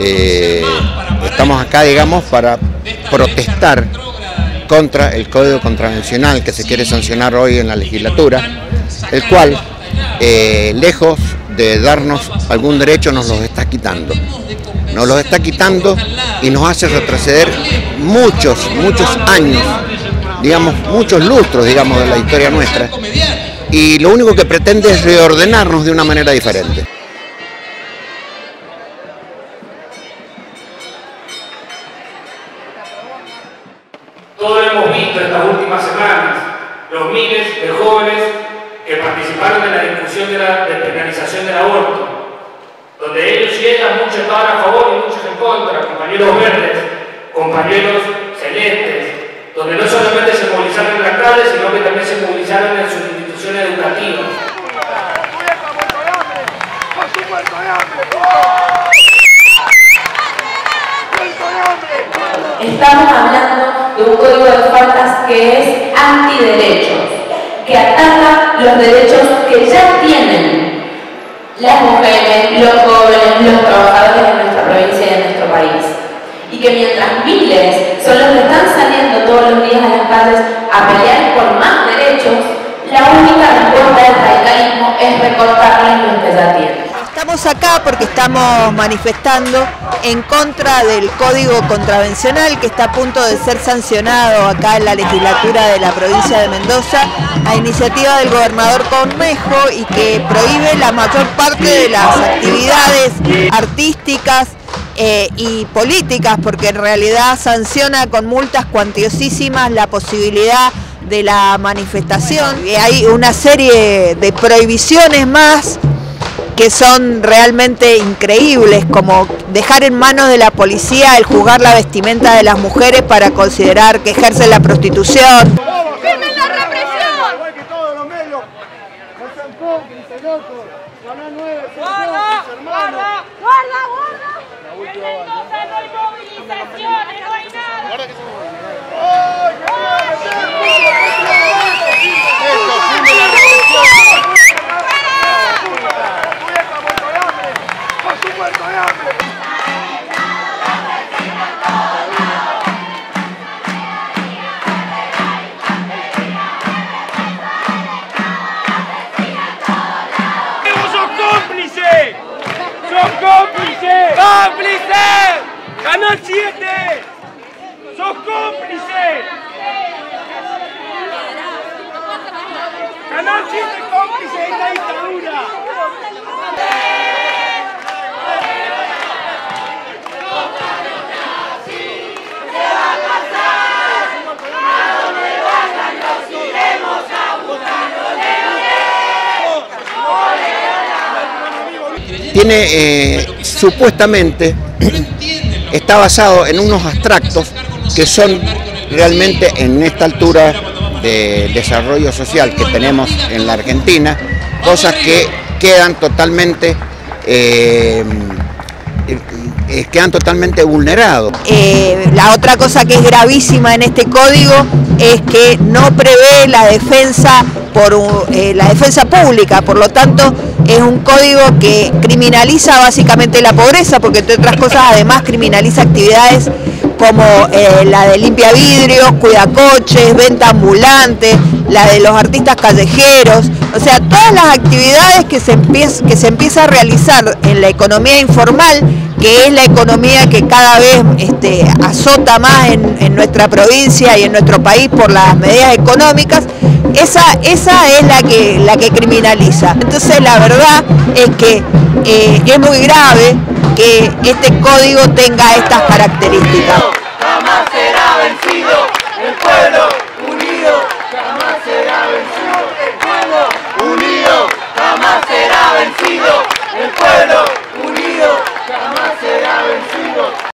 estamos acá, digamos, para protestar contra el Código Contravencional que se quiere sancionar hoy en la legislatura, el cual, lejos de darnos algún derecho, nos los está quitando. Nos los está quitando y nos hace retroceder muchos años, digamos, muchos lustros, digamos, de la historia nuestra. Y lo único que pretende es reordenarnos de una manera diferente. Todos hemos visto estas últimas semanas los miles de jóvenes que participaron en la discusión de la despenalización del aborto, donde ellos y ellas, muchos estaban a favor y muchos en contra, compañeros verdes, compañeros celestes, donde no solamente se movilizaron en la calle, sino que también se movilizaron en sus instituciones educativas. Estamos hablando de un código de faltas que es antiderechos, que ataca los derechos que ya tienen las mujeres, los jóvenes, los trabajadores de nuestra provincia y de nuestro país. Y que mientras miles son los que están saliendo todos los días a las calles a pelear por más derechos, la única respuesta del radicalismo es recortarles los que ya tienen. Estamos acá porque estamos manifestando en contra del Código Contravencional que está a punto de ser sancionado acá en la legislatura de la provincia de Mendoza a iniciativa del gobernador Cornejo, y que prohíbe la mayor parte de las actividades artísticas y políticas, porque en realidad sanciona con multas cuantiosísimas la posibilidad de la manifestación. Hay una serie de prohibiciones más que son realmente increíbles, como dejar en manos de la policía el juzgar la vestimenta de las mujeres para considerar que ejercen la prostitución. ¡Firmen la represión! Igual que todos los medios, no sean cómplices, locos. Canal 9, guarda, guarda. En Mendoza no hay movilizaciones, no hay nada. ¡Cómplices! ¡Canal 7! ¡Sos cómplices! ¡Canal 7 cómplice de esta dictadura! Tiene, supuestamente, está basado en unos abstractos que son realmente en esta altura de desarrollo social que tenemos en la Argentina, cosas que quedan totalmente vulnerados. La otra cosa que es gravísima en este código es que no prevé la defensa por la defensa pública, por lo tanto es un código que criminaliza básicamente la pobreza, porque entre otras cosas además criminaliza actividades como la de limpia vidrios, cuidacoches, venta ambulante, la de los artistas callejeros, o sea, todas las actividades que se empieza a realizar en la economía informal, que es la economía que cada vez azota más en nuestra provincia y en nuestro país por las medidas económicas. Esa es la que criminaliza. Entonces la verdad es que es muy grave que este código tenga estas características.